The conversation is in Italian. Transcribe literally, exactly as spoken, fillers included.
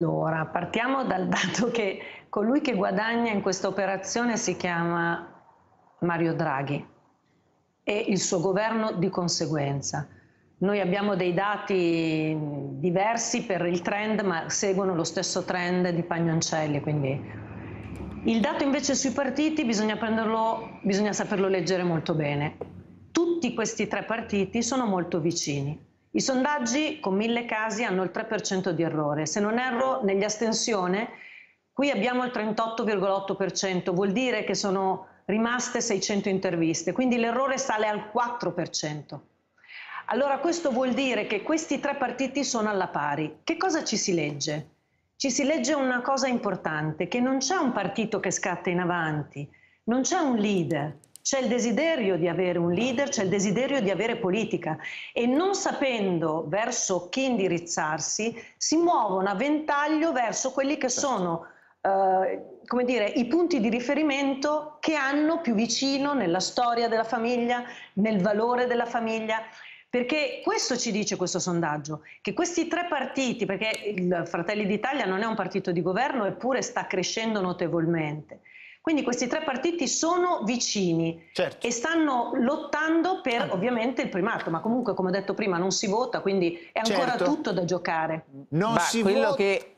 Allora, partiamo dal dato che colui che guadagna in questa operazione si chiama Mario Draghi e il suo governo di conseguenza. Noi abbiamo dei dati diversi per il trend, ma seguono lo stesso trend di Pagnoncelli. Quindi il dato invece sui partiti bisogna prenderlo, bisogna saperlo leggere molto bene. Tutti questi tre partiti sono molto vicini. I sondaggi con mille casi hanno il tre per cento di errore, se non erro negli astensione qui abbiamo il trentotto virgola otto per cento, vuol dire che sono rimaste seicento interviste, quindi l'errore sale al quattro per cento. Allora questo vuol dire che questi tre partiti sono alla pari. Che cosa ci si legge? Ci si legge una cosa importante, che non c'è un partito che scatta in avanti, non c'è un leader. C'è il desiderio di avere un leader, c'è il desiderio di avere politica e non sapendo verso chi indirizzarsi si muovono a ventaglio verso quelli che sono eh, come dire, i punti di riferimento che hanno più vicino nella storia della famiglia, nel valore della famiglia. Perché questo ci dice questo sondaggio, che questi tre partiti, perché il Fratelli d'Italia non è un partito di governo eppure sta crescendo notevolmente. Quindi questi tre partiti sono vicini, certo, e stanno lottando per ovviamente il primato, ma comunque come ho detto prima non si vota, quindi è ancora, certo, tutto da giocare. Non ma si quello vota... che